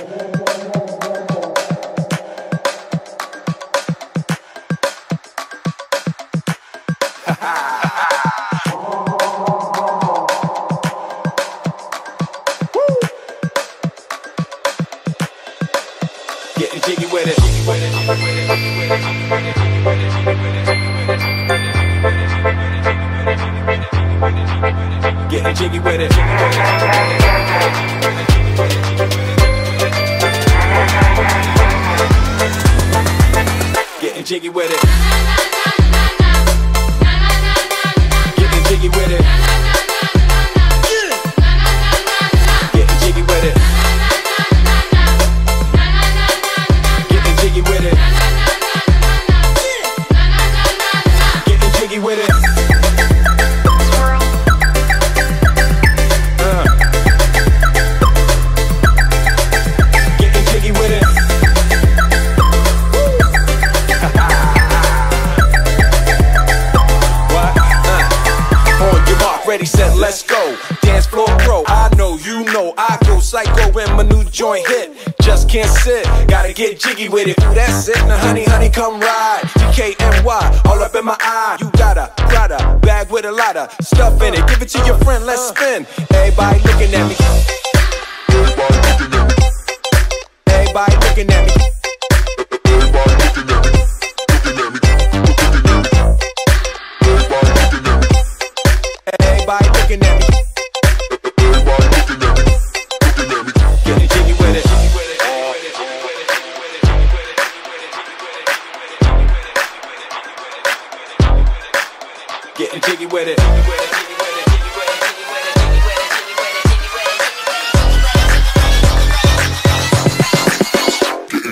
Getting jiggy with it. Getting jiggy with it. Getting jiggy with it. Getting jiggy with it. Getting jiggy with it. Getting jiggy with it. Getting jiggy with it. Getting jiggy with it. What? On your mark, ready, set, let's go. Dance floor pro, I know, you know, I go psycho when my new joint hit. Just can't sit, gotta get jiggy with it. Ooh, that's it, now honey, honey, come ride. DKNY, all up in my eye. You got a Prada bag with a lot of stuff in it. Give it to your friend, let's spin. Everybody looking at me. Everybody looking at me. Everybody looking at me. Everybody looking at me. Everybody looking at me. Everybody looking at me. Getting jiggy with it. Getting